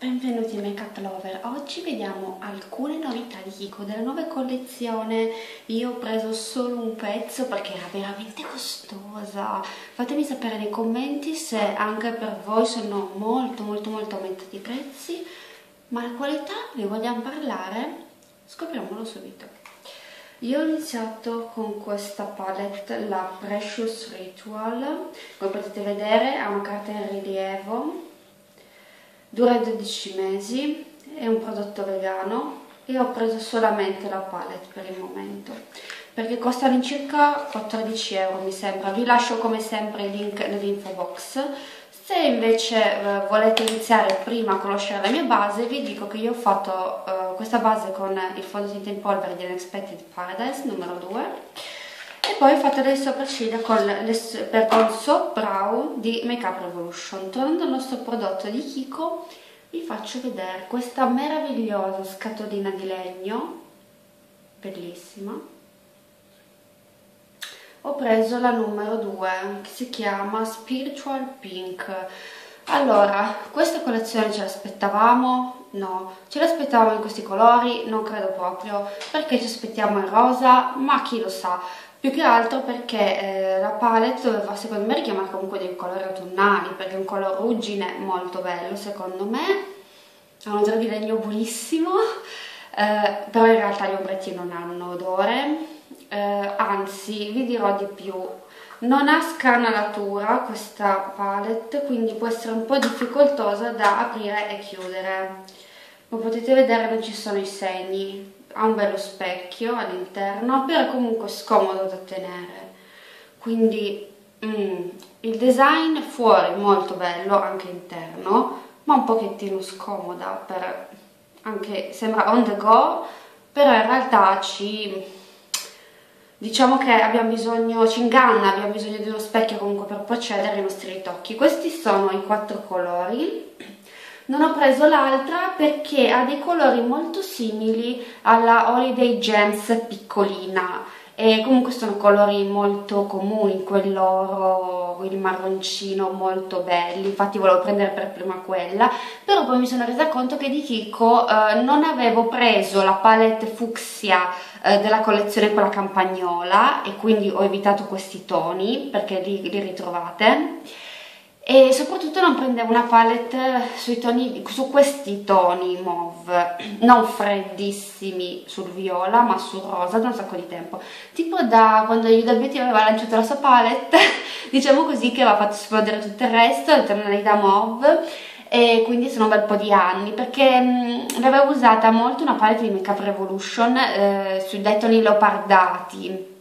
Benvenuti in Makeup Lover, oggi vediamo alcune novità di Kiko della nuova collezione. Io ho preso solo un pezzo perché era veramente costosa. Fatemi sapere nei commenti se anche per voi sono molto aumentati i prezzi, ma la qualità ne vogliamo parlare? Scopriamolo subito. Io ho iniziato con questa palette, la Precious Ritual. Come potete vedere ha una carta in rilievo, dura 12 mesi, è un prodotto vegano e ho preso solamente la palette per il momento perché costa all'incirca 14 euro, mi sembra. Vi lascio come sempre il link nell'info box. Se invece volete iniziare prima a conoscere la mia base, vi dico che io ho fatto questa base con il fondotinta in polvere di Unexpected Paradise numero 2 e poi ho fatto le sopracciglia con Soap Brow di Makeup Revolution. Tornando al nostro prodotto di Kiko, vi faccio vedere questa meravigliosa scatolina di legno, bellissima. Ho preso la numero 2 che si chiama Spiritual Pink. Allora, questa collezione ce l'aspettavamo? No. Ce l'aspettavamo in questi colori? Non credo proprio. Perché ci aspettiamo il rosa? Ma chi lo sa. Più che altro perché la palette doveva, secondo me, richiamare comunque dei colori autunnali, perché è un color ruggine molto bello, secondo me. Ha un odore di legno buonissimo, però in realtà gli ombretti non hanno odore, anzi, vi dirò di più. Non ha scanalatura questa palette, quindi può essere un po' difficoltosa da aprire e chiudere. Come potete vedere non ci sono i segni. Ha un bello specchio all'interno, però è comunque scomodo da tenere, quindi il design fuori molto bello, anche interno, ma un pochettino scomoda, per, anche sembra on the go, però in realtà diciamo che abbiamo bisogno, ci inganna, abbiamo bisogno di uno specchio comunque per procedere ai nostri ritocchi. Questi sono i 4 colori. Non ho preso l'altra perché ha dei colori molto simili alla Holiday Gems piccolina e comunque sono colori molto comuni, quell'oro, il marroncino, molto belli, infatti volevo prendere per prima quella, però poi mi sono resa conto che di Kiko non avevo preso la palette fucsia della collezione con la campagnola e quindi ho evitato questi toni perché li ritrovate. E soprattutto non prendevo una palette su questi toni mauve, non freddissimi sul viola ma sul rosa da un sacco di tempo. Tipo da quando Jada Beauty aveva lanciato la sua palette, diciamo così, che aveva fatto esplodere tutto il resto, le tonalità mauve, e quindi sono un bel po' di anni, perché l'avevo usata molto una palette di Makeup Revolution sui toni leopardati,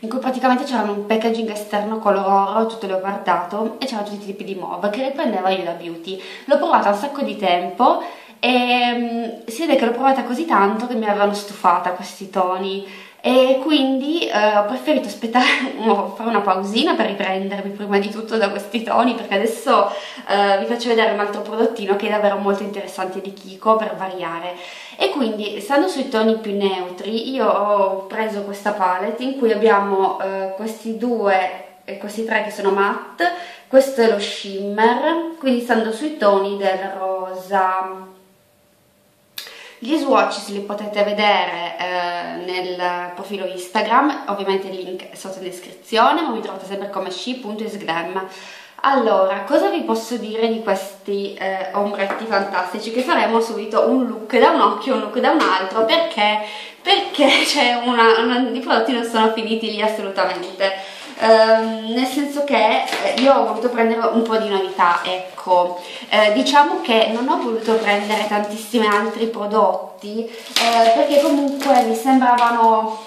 in cui praticamente c'era un packaging esterno color oro, tutto leopardato, e c'erano tutti i tipi di mauve che riprendeva Jada Beauty. L'ho provata un sacco di tempo e si vede che l'ho provata così tanto che mi avevano stufata questi toni, e quindi ho preferito aspettare, fare una pausina per riprendermi prima di tutto da questi toni, perché adesso vi faccio vedere un altro prodottino che è davvero molto interessante di Kiko per variare. E quindi, stando sui toni più neutri, io ho preso questa palette in cui abbiamo questi due e questi tre che sono matte, questo è lo shimmer, quindi stando sui toni del rosa. Gli swatch se li potete vedere nel profilo Instagram, ovviamente il link è sotto in descrizione, ma mi trovate sempre come she.isglam. Allora, cosa vi posso dire di questi ombretti fantastici? Che faremo subito un look da un occhio, un look da un altro, perché cioè i prodotti non sono finiti lì assolutamente. Nel senso che io ho voluto prendere un po' di novità, ecco, diciamo che non ho voluto prendere tantissimi altri prodotti perché comunque mi sembravano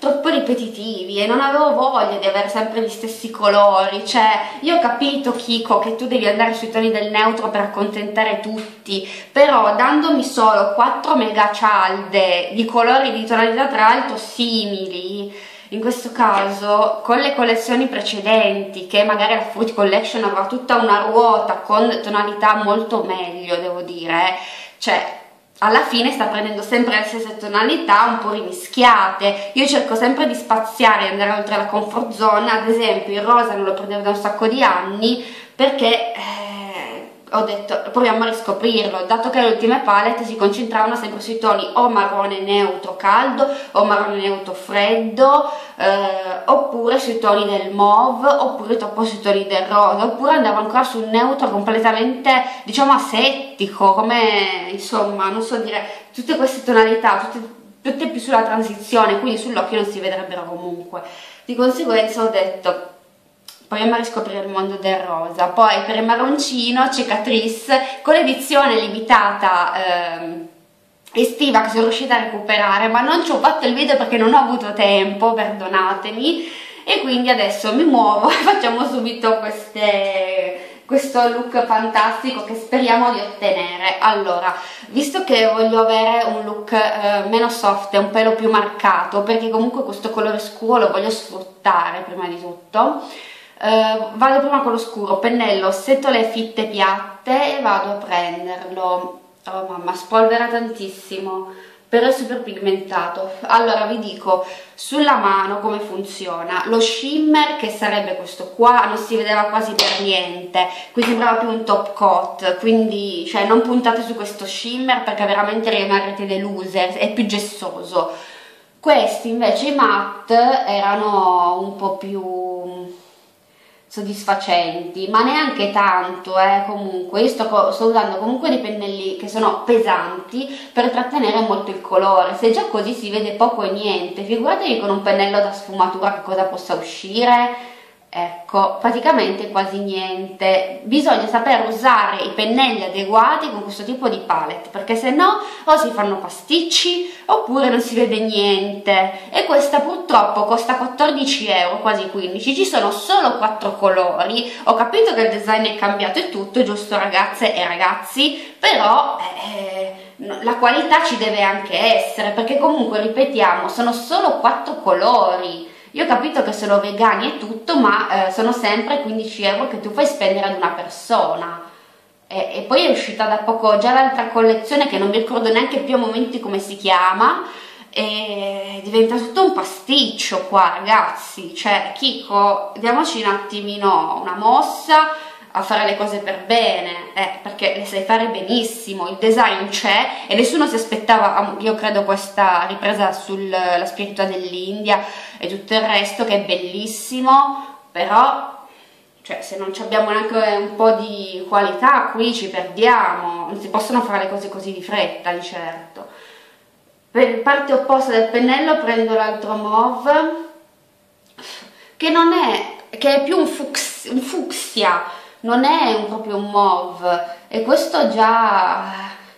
troppo ripetitivi e non avevo voglia di avere sempre gli stessi colori. Cioè, io ho capito, Kiko, che tu devi andare sui toni del neutro per accontentare tutti, però dandomi solo 4 mega cialde di colori di tonalità tra l'altro simili. In questo caso, con le collezioni precedenti, che magari la Fruit Collection aveva tutta una ruota con tonalità molto meglio, devo dire, cioè alla fine sta prendendo sempre le stesse tonalità un po' rimischiate. Io cerco sempre di spaziare e andare oltre la comfort zone. Ad esempio il rosa non lo prendevo da un sacco di anni perché ho detto proviamo a riscoprirlo, dato che le ultime palette si concentravano sempre sui toni o marrone neutro caldo o marrone neutro freddo, oppure sui toni del mauve, oppure troppo sui toni del rosa, oppure andavo ancora su un neutro completamente, diciamo, asettico, come, insomma, non so dire, tutte queste tonalità, tutte più sulla transizione, quindi sull'occhio non si vedrebbero comunque. Di conseguenza ho detto proviamo a riscoprire il mondo del rosa. Poi per il marroncino, Cicatrice, con l'edizione limitata estiva che sono riuscita a recuperare, ma non ci ho fatto il video perché non ho avuto tempo, perdonatemi, e quindi adesso mi muovo e facciamo subito questo look fantastico che speriamo di ottenere. Allora, visto che voglio avere un look meno soft e un pelo più marcato, perché comunque questo colore scuro lo voglio sfruttare prima di tutto, vado prima con lo scuro, pennello, setole fitte piatte, e vado a prenderlo. Oh mamma, spolvera tantissimo, però è super pigmentato. Allora vi dico sulla mano come funziona. Lo shimmer, che sarebbe questo qua, non si vedeva quasi per niente, qui sembrava più un top coat, quindi cioè non puntate su questo shimmer perché veramente rimarrete deluse, è più gessoso. Questi invece, i matte, erano un po' più soddisfacenti, ma neanche tanto, comunque io sto usando comunque dei pennelli che sono pesanti per trattenere molto il colore. Se già così si vede poco e niente, figuratevi con un pennello da sfumatura che cosa possa uscire. Ecco, praticamente quasi niente. Bisogna saper usare i pennelli adeguati con questo tipo di palette, perché se no o si fanno pasticci oppure non si vede niente. E questa purtroppo costa 14 euro, quasi 15. Ci sono solo 4 colori. Ho capito che il design è cambiato e tutto, giusto ragazze e ragazzi, però la qualità ci deve anche essere, perché comunque, ripetiamo, sono solo 4 colori. Io ho capito che sono vegani e tutto, ma sono sempre 15 euro che tu fai spendere ad una persona. E poi è uscita da poco già l'altra collezione, che non mi ricordo neanche più a momenti come si chiama, e diventa tutto un pasticcio qua, ragazzi. Cioè, Kiko, diamoci un attimino una mossa a fare le cose per bene, perché le sai fare benissimo, il design c'è e nessuno si aspettava, io credo, questa ripresa sulla spiritualità dell'India e tutto il resto, che è bellissimo, però cioè, se non abbiamo neanche un po' di qualità qui ci perdiamo, non si possono fare le cose così di fretta, di certo. Per parte opposta del pennello prendo l'altro mauve, che è più un fucsia, non è proprio un mauve, e questo già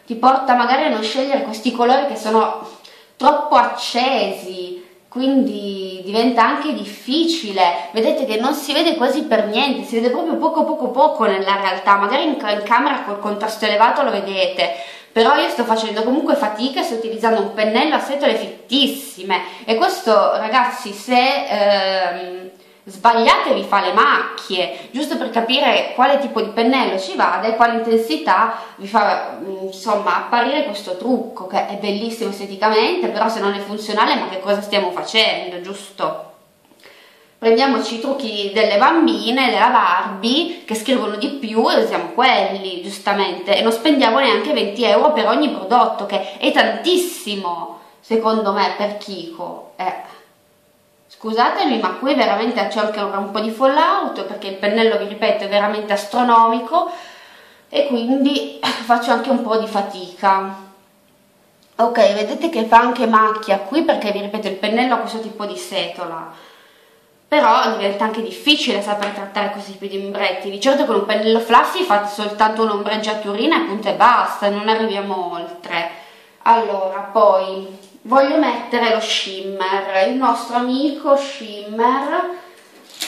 ti porta magari a non scegliere questi colori che sono troppo accesi, quindi diventa anche difficile. Vedete che non si vede quasi per niente, si vede proprio poco nella realtà. Magari in camera col contrasto elevato lo vedete, però io sto facendo comunque fatica e sto utilizzando un pennello a setole fittissime, e questo, ragazzi, se sbagliate vi fa le macchie. Giusto per capire quale tipo di pennello ci vada e quale intensità vi fa, insomma, apparire questo trucco, che è bellissimo esteticamente, però se non è funzionale, ma che cosa stiamo facendo, giusto? Prendiamoci i trucchi delle bambine, della Barbie, che scrivono di più, e usiamo quelli, giustamente, e non spendiamo neanche 20 euro per ogni prodotto, che è tantissimo secondo me per Kiko. Scusatemi, ma qui veramente c'è anche un po' di fallout, perché il pennello, vi ripeto, è veramente astronomico, e quindi faccio anche un po' di fatica. Ok, vedete che fa anche macchia qui, perché, vi ripeto, il pennello ha questo tipo di setola, però diventa anche difficile saper trattare questi ombretti. Di certo con un pennello fluffy fate soltanto un'ombreggiaturina e punto e basta, non arriviamo oltre. Allora, poi voglio mettere lo shimmer, il nostro amico shimmer.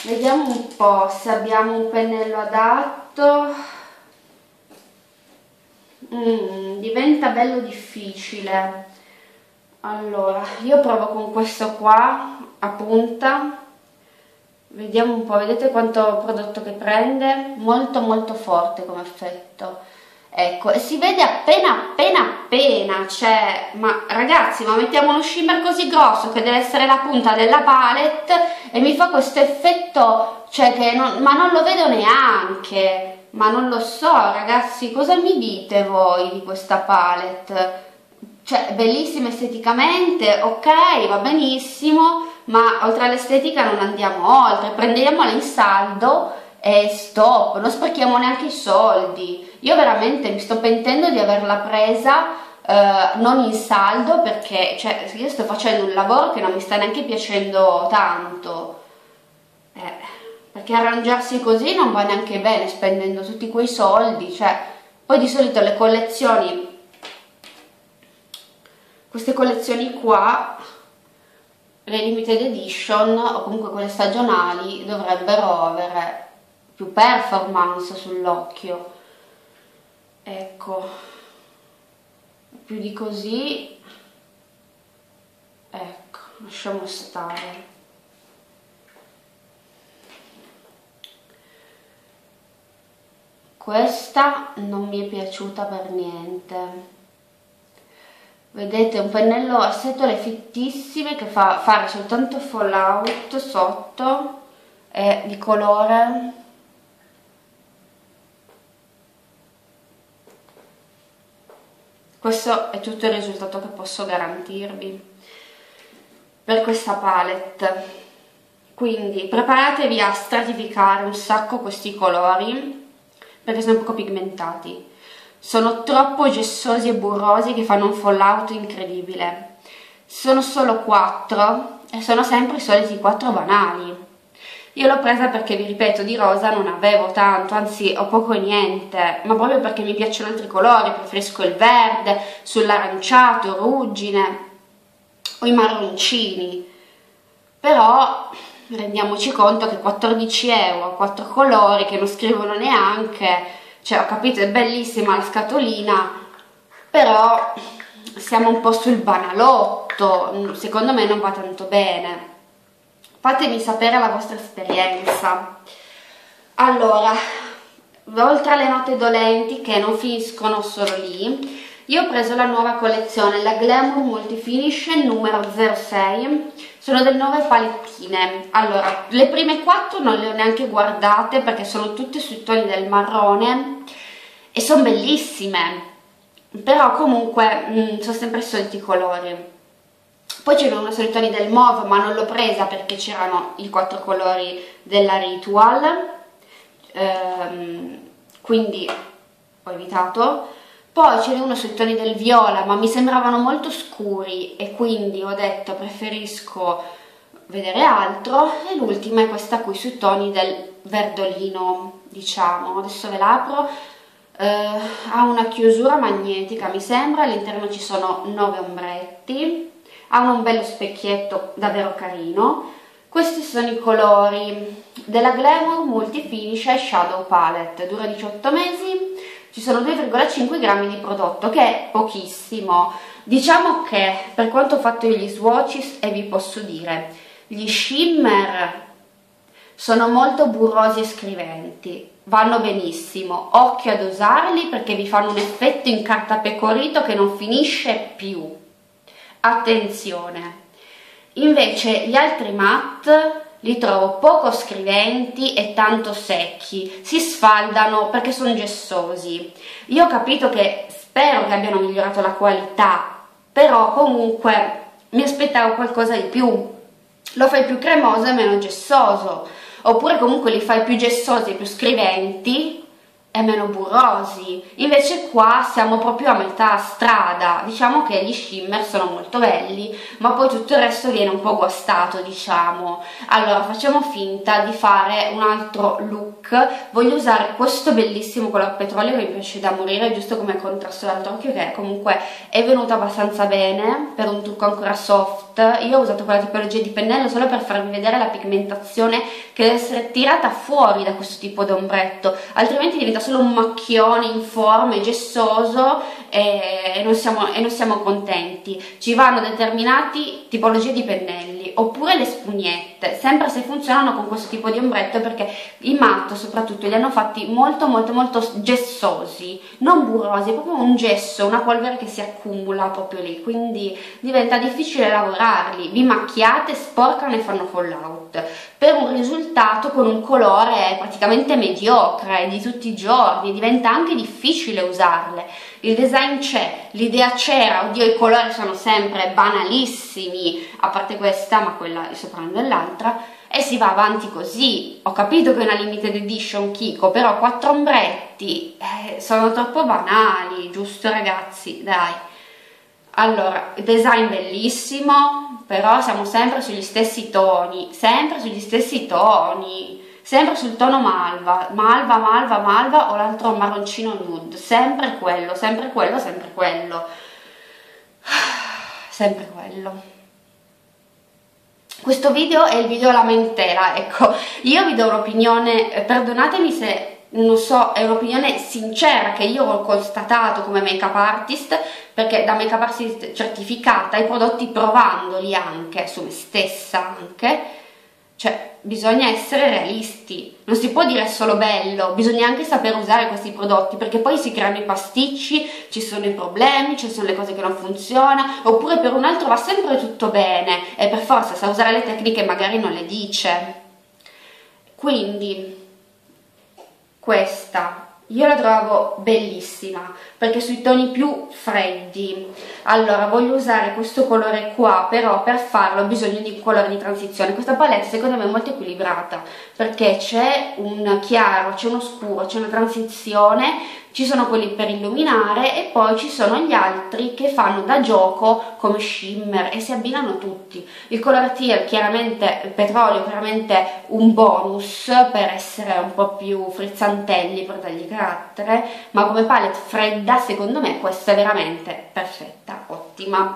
Vediamo un po' se abbiamo un pennello adatto. Diventa bello difficile. Allora, io provo con questo qua a punta. Vediamo un po', vedete quanto prodotto che prende? Molto forte come effetto. Ecco, e si vede appena, cioè, ma ragazzi, ma mettiamo uno shimmer così grosso che deve essere la punta della palette e mi fa questo effetto, cioè, che non, ma non lo vedo neanche. ma non lo so ragazzi, cosa mi dite voi di questa palette? Cioè, bellissima esteticamente, ok, va benissimo, ma oltre all'estetica non andiamo oltre, prendiamola in saldo e stop, non sprechiamo neanche i soldi. Io veramente mi sto pentendo di averla presa non in saldo, perché cioè, io sto facendo un lavoro che non mi sta neanche piacendo tanto, perché arrangiarsi così non va neanche bene spendendo tutti quei soldi, cioè. Poi di solito le collezioni, queste collezioni qua, le limited edition o comunque quelle stagionali, dovrebbero avere più performance sull'occhio, ecco. Più di così, ecco, lasciamo stare. Questa non mi è piaciuta per niente. Vedete, un pennello a setole fittissime che fa fare soltanto fallout sotto, e di colore questo è tutto il risultato che posso garantirvi per questa palette. Quindi preparatevi a stratificare un sacco questi colori, perché sono poco pigmentati, sono troppo gessosi e burrosi che fanno un fallout incredibile. Sono solo 4 e sono sempre i soliti 4 banali. Io l'ho presa perché, vi ripeto, di rosa non avevo tanto, anzi ho poco e niente, ma proprio perché mi piacciono altri colori, preferisco il verde, sull'aranciato, ruggine o i marroncini. Però rendiamoci conto che 14 euro, 4 colori che non scrivono neanche. Cioè, ho capito, è bellissima la scatolina, però siamo un po' sul banalotto, secondo me non va tanto bene. Fatemi sapere la vostra esperienza. Allora, oltre alle note dolenti che non finiscono solo lì, io ho preso la nuova collezione, la Glamour Multi Finish numero 06, sono 9 palettine. Allora, le prime 4 non le ho neanche guardate perché sono tutte sui toni del marrone e sono bellissime, però comunque sono sempre i soliti colori. Poi c'era una sui toni del mauve, ma non l'ho presa perché c'erano i 4 colori della Ritual, quindi ho evitato. Poi ce n'è uno sui toni del viola, ma mi sembravano molto scuri e quindi ho detto preferisco vedere altro. E l'ultima è questa qui sui toni del verdolino, diciamo. Adesso ve l'apro, ha una chiusura magnetica mi sembra, all'interno ci sono 9 ombretti, ha un bello specchietto davvero carino. Questi sono i colori della Glamour Multi Finish Eyeshadow Palette, dura 18 mesi. Ci sono 2,5 grammi di prodotto, che è pochissimo. Diciamo che, per quanto ho fatto io gli swatches, e vi posso dire, gli shimmer sono molto burrosi e scriventi, vanno benissimo, occhio ad usarli perché vi fanno un effetto in carta pecorito che non finisce più, attenzione. Invece gli altri matte li trovo poco scriventi e tanto secchi, si sfaldano perché sono gessosi. Io ho capito che spero che abbiano migliorato la qualità, però comunque mi aspettavo qualcosa di più. Lo fai più cremoso e meno gessoso, oppure comunque li fai più gessosi, più scriventi e meno burrosi. Invece qua siamo proprio a metà strada, diciamo che gli shimmer sono molto belli, ma poi tutto il resto viene un po' guastato, diciamo. Allora facciamo finta di fare un altro look, voglio usare questo bellissimo color petrolio che mi piace da morire, giusto come contrasto dall'altro occhio, che comunque è venuto abbastanza bene per un trucco ancora soft. Io ho usato quella tipologia di pennello solo per farvi vedere la pigmentazione che deve essere tirata fuori da questo tipo di ombretto, altrimenti diventa solo un macchione informe, gessoso, e non siamo contenti. Ci vanno determinate tipologie di pennelli, oppure le spugnette. sempre se funzionano con questo tipo di ombretto, perché i matte soprattutto li hanno fatti molto gessosi, non burrosi, è proprio un gesso, una polvere che si accumula proprio lì, quindi diventa difficile lavorarli, vi macchiate, sporcano e fanno fallout per un risultato con un colore praticamente mediocre di tutti i giorni, diventa anche difficile usarle. Il design c'è, l'idea c'era, oddio i colori sono sempre banalissimi, a parte questa, ma quella sopra non è l'altra, e si va avanti così. Ho capito che è una limited edition Kiko, però 4 ombretti sono troppo banali, giusto ragazzi? Dai. Allora, design bellissimo, però siamo sempre sugli stessi toni, sempre sul tono malva o l'altro marroncino nude, sempre quello. Questo video è il video lamentela, ecco, io vi do un'opinione, perdonatemi se non so, è un'opinione sincera che io ho constatato come make-up artist, perché da make-up artist certificata, i prodotti provandoli anche, su me stessa anche, cioè bisogna essere realisti, non si può dire solo bello, bisogna anche saper usare questi prodotti, perché poi si creano i pasticci, ci sono i problemi, ci sono le cose che non funzionano, oppure per un altro va sempre tutto bene e per forza sa usare le tecniche magari non le dice. Quindi questa io la trovo bellissima perché sui toni più freddi. Allora voglio usare questo colore qua, però per farlo ho bisogno di un colore di transizione. Questa palette secondo me è molto equilibrata perché c'è un chiaro, c'è uno scuro, c'è una transizione, ci sono quelli per illuminare e poi ci sono gli altri che fanno da gioco come shimmer e si abbinano tutti. Il color teal chiaramente, il petrolio chiaramente un bonus per essere un po' più frizzantelli, per dargli carattere, ma come palette fredda secondo me questa è veramente perfetta, ottima.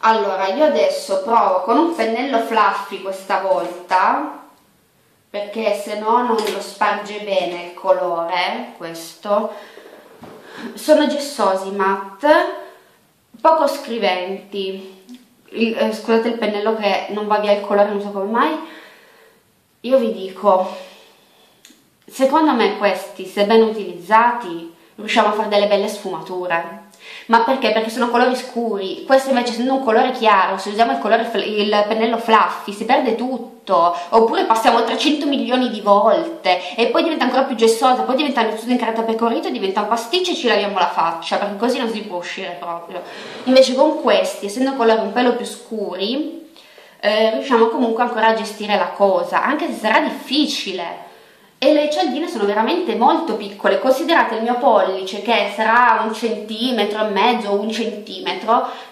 Allora io adesso provo con un pennello fluffy questa volta, perché se no non lo sparge bene il colore. Questo sono gessosi matte, poco scriventi, scusate il pennello che non va via il colore, non so come mai. Io vi dico, secondo me questi se ben utilizzati riusciamo a fare delle belle sfumature. Ma perché? Perché sono colori scuri, questo invece essendo un colore chiaro, se usiamo il pennello fluffy si perde tutto, oppure passiamo 300 milioni di volte e poi diventa ancora più gessosa, poi diventa tutto in carta pecorito, diventa un pasticcio e ci laviamo la faccia, perché così non si può uscire proprio. Invece con questi, essendo colori un pelo più scuri, riusciamo comunque ancora a gestire la cosa, anche se sarà difficile. E le cialdine sono veramente molto piccole, considerate il mio pollice che sarà 1,5 cm, 1 cm,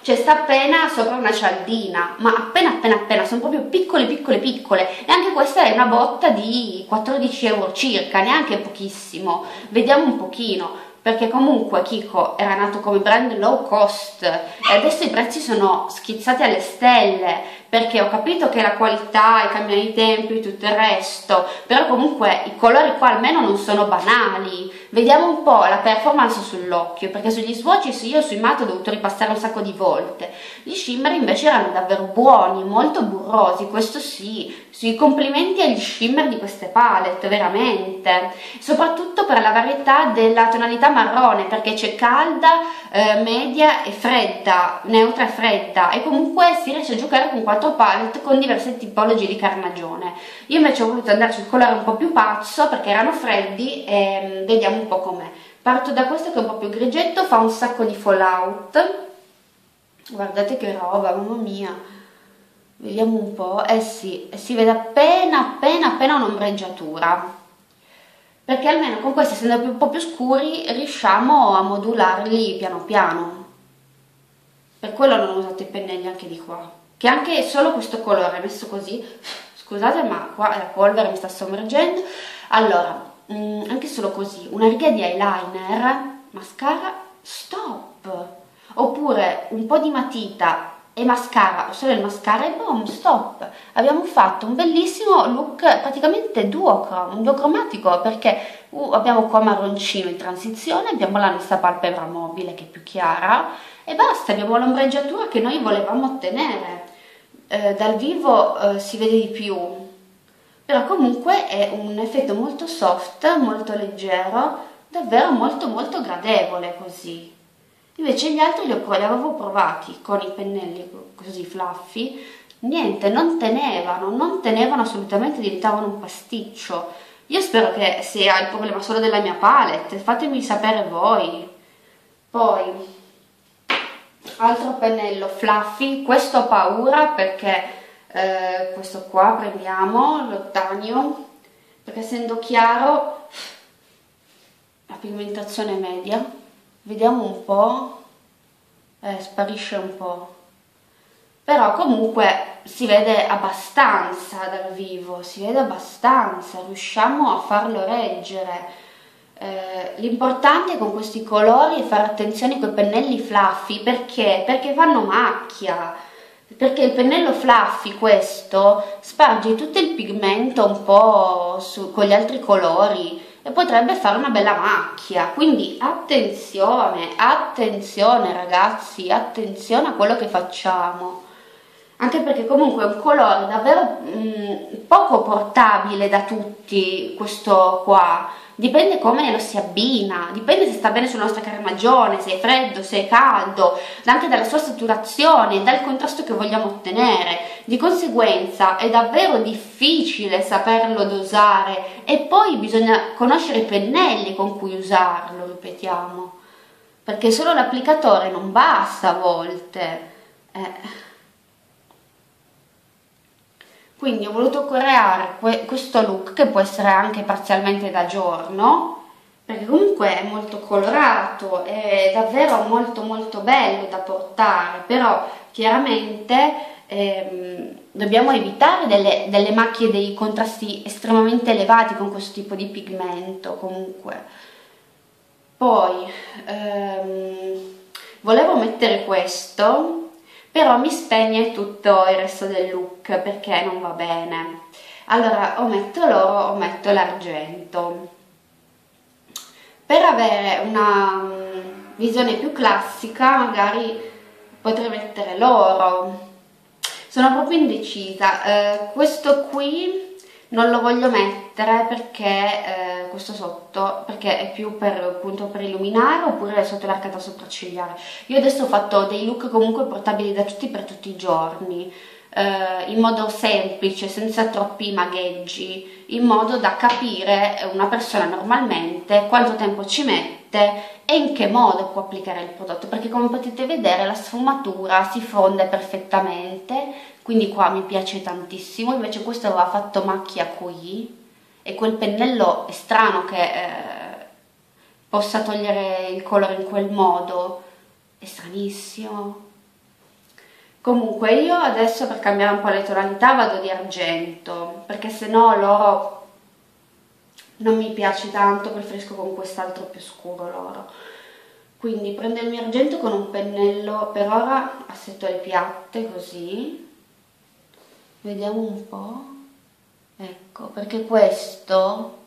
cioè sta appena sopra una cialdina, ma appena, sono proprio piccole, e anche questa è una botta di 14 euro circa, neanche pochissimo. Vediamo un pochino, perché comunque Kiko era nato come brand low cost e adesso i prezzi sono schizzati alle stelle, perché ho capito che la qualità, i cambiamenti di tempi, tutto il resto, però comunque i colori qua almeno non sono banali. Vediamo un po' la performance sull'occhio, perché sugli swatches io sui matte ho dovuto ripassare un sacco di volte, gli shimmer invece erano davvero buoni, molto burrosi, questo sì. Sui complimenti agli shimmer di queste palette, veramente, soprattutto per la varietà della tonalità marrone, perché c'è calda, media e fredda, neutra e fredda, e comunque si riesce a giocare con 4 palette con diverse tipologie di carnagione. Io invece ho voluto andare sul colore un po' più pazzo perché erano freddi e vediamo un po' com'è. Parto da questo che è un po' più grigetto, fa un sacco di fallout, guardate che roba, mamma mia. Vediamo un po', eh sì, si vede appena un'ombreggiatura, perché almeno con questi, essendo un po' più scuri, riusciamo a modularli piano piano. Per quello non ho usato i pennelli anche di qua, che anche solo questo colore messo così, scusate ma qua la polvere mi sta sommergendo. Allora, anche solo così, una riga di eyeliner, mascara, stop, oppure un po' di matita e mascara, solo il mascara e boom, stop. Abbiamo fatto un bellissimo look praticamente duocromatico, perché abbiamo qua marroncino in transizione, abbiamo la nostra palpebra mobile che è più chiara e basta, abbiamo l'ombreggiatura che noi volevamo ottenere. dal vivo si vede di più, però comunque è un effetto molto soft, molto leggero, davvero molto molto gradevole così. Invece gli altri li avevo provati con i pennelli così flaffi, niente, non tenevano assolutamente, diventavano un pasticcio. Io spero che sia il problema solo della mia palette, fatemi sapere voi. Poi, altro pennello fluffy, questo ho paura perché... questo qua prendiamo l'Ottanium, perché essendo chiaro la pigmentazione è media, vediamo un po', sparisce un po', però comunque si vede abbastanza dal vivo, si vede abbastanza, riusciamo a farlo reggere. L'importante con questi colori è fare attenzione con i pennelli fluffy, perché fanno macchia, perché il pennello fluffy questo sparge tutto il pigmento un po' con gli altri colori e potrebbe fare una bella macchia, quindi attenzione, attenzione ragazzi, attenzione a quello che facciamo, anche perché comunque è un colore davvero poco portabile da tutti, questo qua dipende come lo si abbina, dipende se sta bene sulla nostra carnagione, se è freddo, se è caldo, anche dalla sua saturazione, dal contrasto che vogliamo ottenere. Di conseguenza è davvero difficile saperlo dosare e poi bisogna conoscere i pennelli con cui usarlo, ripetiamo, perché solo l'applicatore non basta a volte. Quindi ho voluto creare questo look che può essere anche parzialmente da giorno, perché comunque è molto colorato, è davvero molto molto bello da portare, però chiaramente dobbiamo evitare delle macchie, dei contrasti estremamente elevati con questo tipo di pigmento comunque. Poi volevo mettere questo, però mi spegne tutto il resto del look perché non va bene. Allora ometto l'oro, ometto l'argento. Per avere una visione più classica magari potrei mettere l'oro. Sono proprio indecisa. Questo qui non lo voglio mettere perché questo sotto, perché è più per, appunto, per illuminare, oppure sotto l'arcata sopraccigliare. Io adesso ho fatto dei look comunque portabili da tutti per tutti i giorni, in modo semplice, senza troppi magheggi, in modo da capire una persona normalmente quanto tempo ci mette e in che modo può applicare il prodotto, perché come potete vedere la sfumatura si fonde perfettamente, quindi qua mi piace tantissimo. Invece questo aveva fatto macchia qui e quel pennello è strano che possa togliere il colore in quel modo, è stranissimo. Comunque io adesso, per cambiare un po' le tonalità, vado di argento, perché se no l'oro non mi piace tanto, preferisco con quest'altro più scuro l'oro. Quindi prendo il mio argento con un pennello, per ora a setole piatte, così vediamo un po'. Ecco, perché questo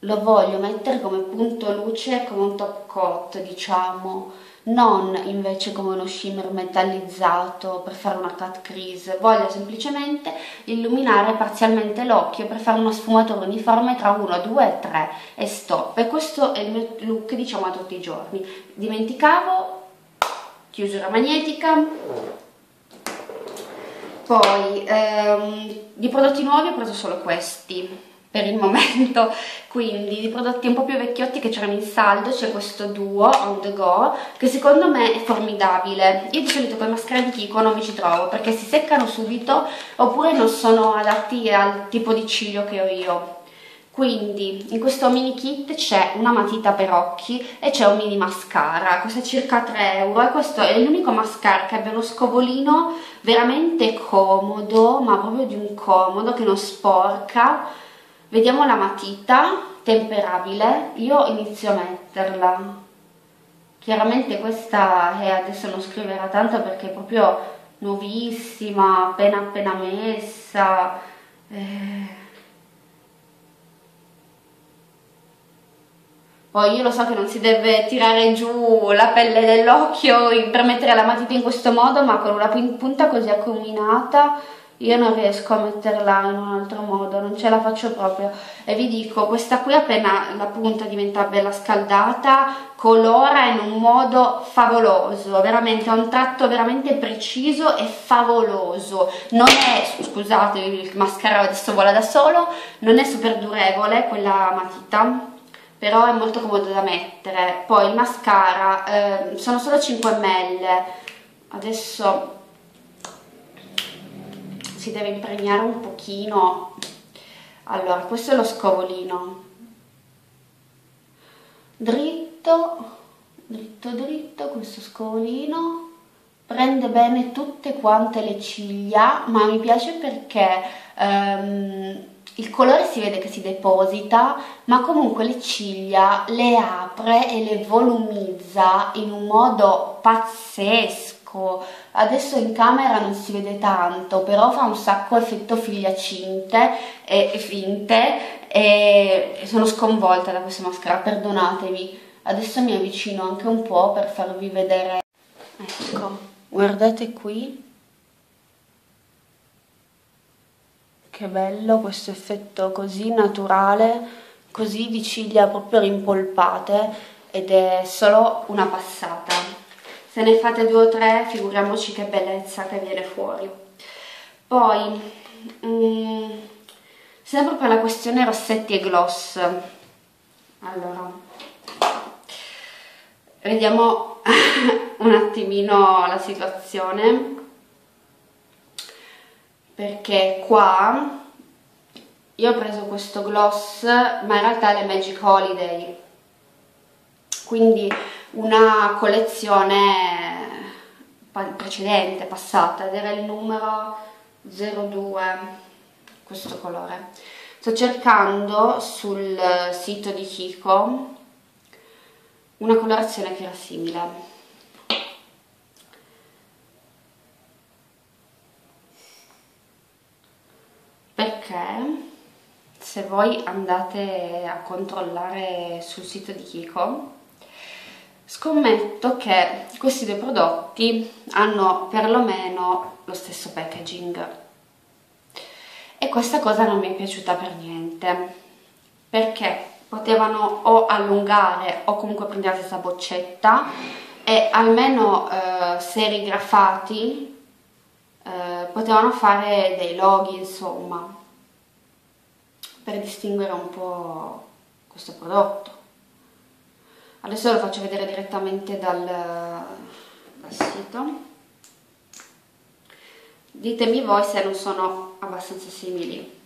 lo voglio mettere come punto luce, come un top coat, diciamo, non invece come uno shimmer metallizzato per fare una cut crease. Voglio semplicemente illuminare parzialmente l'occhio per fare una sfumatura uniforme tra 1, 2, 3 e stop. E questo è il mio look, diciamo, a tutti i giorni. Dimenticavo, chiusura magnetica. Poi di prodotti nuovi ho preso solo questi per il momento, quindi di prodotti un po' più vecchiotti che c'erano in saldo c'è questo duo on the go che secondo me è formidabile. Io di solito con mascara di Kiko non mi ci trovo perché si seccano subito oppure non sono adatti al tipo di ciglio che ho io. Quindi in questo mini kit c'è una matita per occhi e c'è un mini mascara, costa circa 3 euro, e questo è l'unico mascara che abbia uno scovolino veramente comodo, ma proprio di un comodo che non sporca. Vediamo la matita, temperabile, io inizio a metterla. Chiaramente questa adesso non scriverà tanto perché è proprio nuovissima, appena messa. Poi io lo so che non si deve tirare giù la pelle dell'occhio per mettere la matita in questo modo, ma con una punta così accuminata io non riesco a metterla in un altro modo, non ce la faccio proprio. E vi dico, questa qui appena la punta diventa bella scaldata colora in un modo favoloso, veramente ha un tratto veramente preciso e favoloso. Non è, scusate il mascara adesso vola da solo, non è super durevole quella matita, però è molto comodo da mettere. Poi il mascara, sono solo 5 ml, adesso si deve impregnare un pochino. Allora, questo è lo scovolino, dritto, dritto, dritto, questo scovolino prende bene tutte quante le ciglia, ma mi piace perché il colore si vede che si deposita, ma comunque le ciglia le apre e le volumizza in un modo pazzesco. Adesso in camera non si vede tanto, però fa un sacco effetto ciglia cinte e finte, e sono sconvolta da questo mascara, perdonatemi. Adesso mi avvicino anche un po' per farvi vedere. Ecco, guardate qui. Che bello questo effetto così naturale, così di ciglia proprio rimpolpate, ed è solo una passata. Se ne fate 2 o 3 figuriamoci che bellezza che viene fuori. Poi sempre per la questione rossetti e gloss, allora vediamo un attimino la situazione, perché qua io ho preso questo gloss, ma in realtà è Magic Holiday, quindi una collezione precedente, passata, ed era il numero 02, questo colore. Sto cercando sul sito di Kiko una colorazione che era simile. Se voi andate a controllare sul sito di Kiko, scommetto che questi 2 prodotti hanno perlomeno lo stesso packaging, e questa cosa non mi è piaciuta per niente, perché potevano o allungare o comunque prendere la stessa boccetta, e almeno serigrafati potevano fare dei loghi, insomma, per distinguere un po' questo prodotto. Adesso lo faccio vedere direttamente dal sito, ditemi voi se non sono abbastanza simili.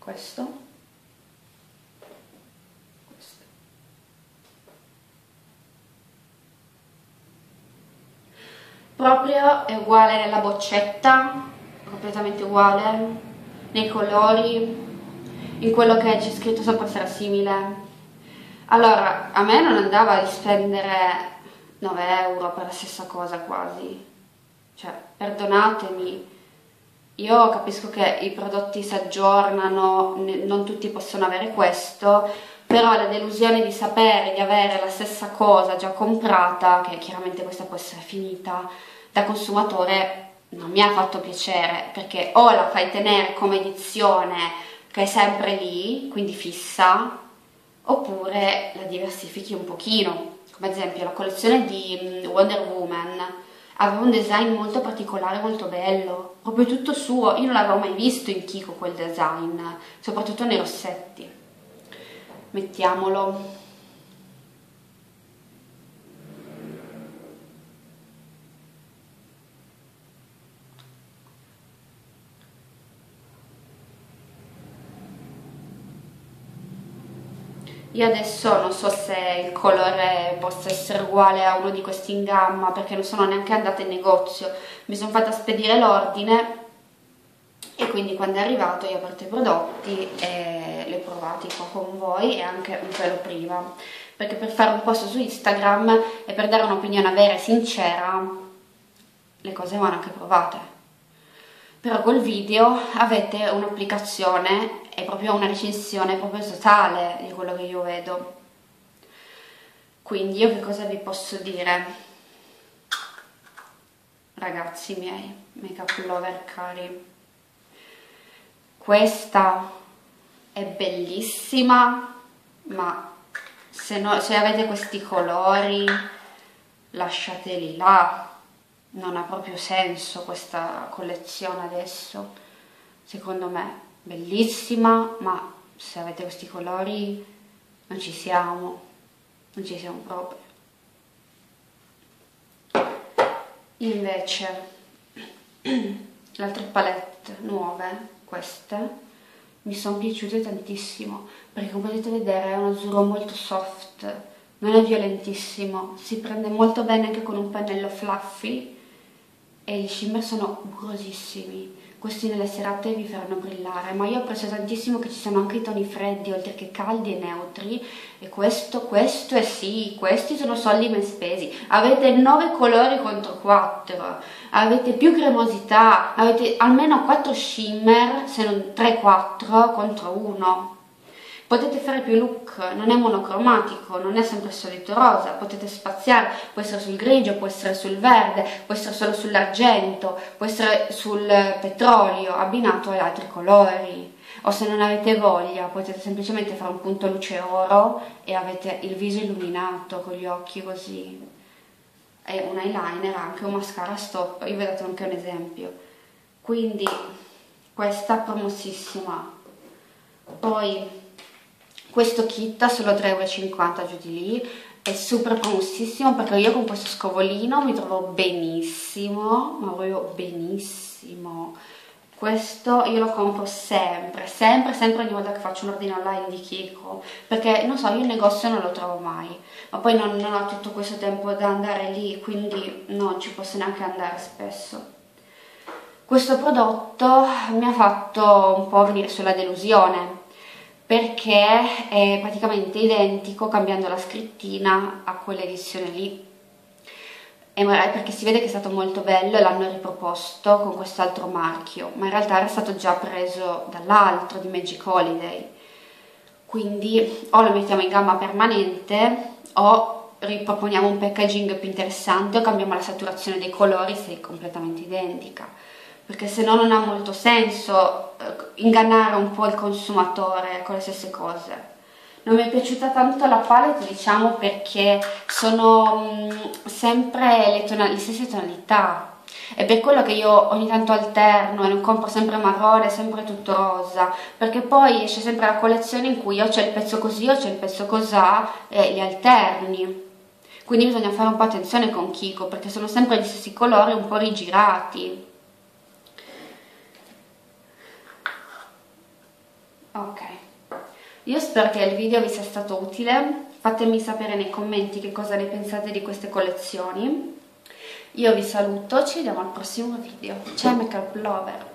Questo. Proprio è uguale nella boccetta, completamente uguale, nei colori, in quello che c'è scritto sopra sarà simile. Allora, a me non andava di spendere 9 euro per la stessa cosa quasi, cioè, perdonatemi, io capisco che i prodotti si aggiornano, non tutti possono avere questo, però la delusione di sapere di avere la stessa cosa già comprata, che chiaramente questa può essere finita, da consumatore non mi ha fatto piacere, perché o la fai tenere come edizione che è sempre lì, quindi fissa, oppure la diversifichi un pochino. Come ad esempio la collezione di Wonder Woman aveva un design molto particolare, molto bello, proprio tutto suo, io non l'avevo mai visto in Kiko quel design, soprattutto nei rossetti. Mettiamolo. Io adesso non so se il colore possa essere uguale a uno di questi in gamma, perché non sono neanche andata in negozio, mi sono fatta spedire l'ordine, e quindi quando è arrivato io ho aperto i prodotti e li ho provati qua con voi, e anche un pelo prima, perché per fare un post su Instagram e per dare un'opinione vera e sincera le cose vanno anche provate. però col video avete un'applicazione, è proprio una recensione proprio totale di quello che io vedo. Quindi io che cosa vi posso dire? Ragazzi miei, makeup lover cari, questa è bellissima, ma se avete questi colori lasciateli là, non ha proprio senso questa collezione adesso, secondo me. Bellissima, ma se avete questi colori non ci siamo, non ci siamo proprio. Invece le altre palette nuove, queste mi sono piaciute tantissimo, perché come potete vedere è un azzurro molto soft, non è violentissimo, si prende molto bene anche con un pennello fluffy, e gli shimmer sono burrosissimi, questi nelle serate vi faranno brillare, ma io apprezzo tantissimo che ci siano anche i toni freddi oltre che caldi e neutri, e questo è sì, questi sono soldi ben spesi, avete 9 colori contro 4, avete più cremosità, avete almeno 4 shimmer, se non 3-4 contro 1, potete fare più look, non è monocromatico, non è sempre il solito rosa, potete spaziare, può essere sul grigio, può essere sul verde, può essere solo sull'argento, può essere sul petrolio abbinato ad altri colori, o se non avete voglia potete semplicemente fare un punto luce oro e avete il viso illuminato con gli occhi così, e un eyeliner, anche un mascara stop, io vi ho dato anche un esempio. Quindi questa è promossissima. Poi questo kit a solo 3,50 € giù di lì, è super promossissimo perché io con questo scovolino mi trovo benissimo, ma voglio benissimo. Questo io lo compro sempre ogni volta che faccio un ordine online di Kiko, perché non so, io il negozio non lo trovo mai, ma poi non ho tutto questo tempo da andare lì, quindi non ci posso neanche andare spesso. Questo prodotto mi ha fatto un po' venire sulla delusione, perché è praticamente identico, cambiando la scrittina, a quell'edizione lì, e magari perché si vede che è stato molto bello e l'hanno riproposto con quest'altro marchio, ma in realtà era stato già preso dall'altro, di Magic Holiday, quindi o lo mettiamo in gamma permanente o riproponiamo un packaging più interessante o cambiamo la saturazione dei colori se è completamente identica, perché se no non ha molto senso ingannare un po' il consumatore con le stesse cose. Non mi è piaciuta tanto la palette, diciamo, perché sono sempre le stesse tonalità, e per quello che io ogni tanto alterno e non compro sempre marrone, sempre tutto rosa, perché poi esce sempre la collezione in cui o c'è il pezzo così o c'è il pezzo cosà e li alterni. Quindi bisogna fare un po' attenzione con Kiko, perché sono sempre gli stessi colori un po' rigirati. Ok, io spero che il video vi sia stato utile, fatemi sapere nei commenti che cosa ne pensate di queste collezioni. Io vi saluto, ci vediamo al prossimo video, ciao makeup lover!